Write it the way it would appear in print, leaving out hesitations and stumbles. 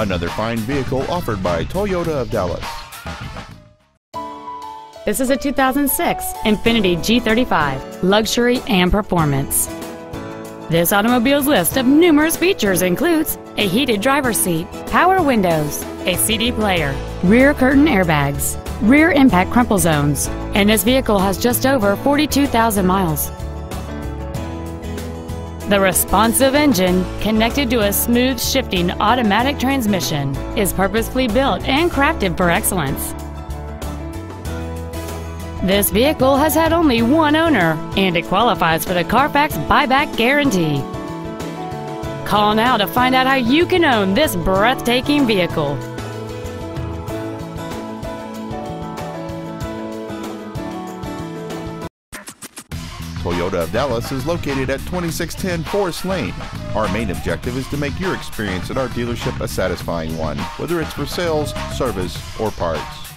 Another fine vehicle offered by Toyota of Dallas. This is a 2006 Infiniti G35, luxury and performance. This automobile's list of numerous features includes a heated driver's seat, power windows, a CD player, rear curtain airbags, rear impact crumple zones, and this vehicle has just over 42,000 miles. The responsive engine, connected to a smooth shifting automatic transmission, is purposefully built and crafted for excellence. This vehicle has had only one owner, and it qualifies for the Carfax buyback guarantee. Call now to find out how you can own this breathtaking vehicle. Toyota of Dallas is located at 2610 Forest Lane. Our main objective is to make your experience at our dealership a satisfying one, whether it's for sales, service, or parts.